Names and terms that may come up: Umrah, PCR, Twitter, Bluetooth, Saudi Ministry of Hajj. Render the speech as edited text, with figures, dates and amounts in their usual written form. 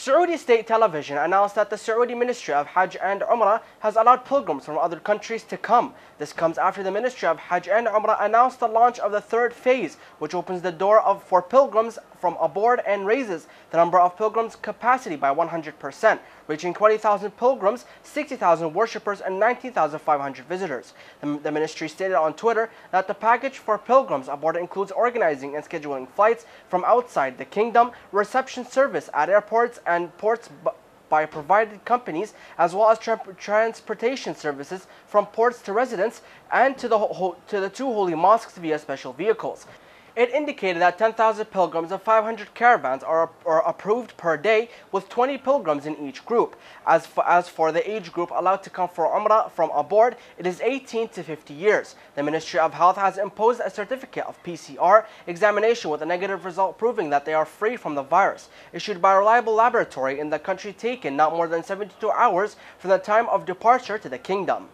Saudi State Television announced that the Saudi Ministry of Hajj and Umrah has allowed pilgrims from other countries to come. This comes after the Ministry of Hajj and Umrah announced the launch of the third phase, which opens the door for pilgrims from abroad and raises the number of pilgrims capacity by 100%, reaching 20,000 pilgrims, 60,000 worshippers, and 19,500 visitors. The ministry stated on Twitter that the package for pilgrims abroad includes organizing and scheduling flights from outside the kingdom, reception service at airports and ports by provided companies, as well as transportation services from ports to residents and to the two holy mosques via special vehicles. It indicated that 10,000 pilgrims and 500 caravans are approved per day, with 20 pilgrims in each group. As for the age group allowed to come for Umrah from abroad, it is 18 to 50 years. The Ministry of Health has imposed a certificate of PCR examination with a negative result proving that they are free from the virus, issued by a reliable laboratory in the country taken not more than 72 hours from the time of departure to the kingdom.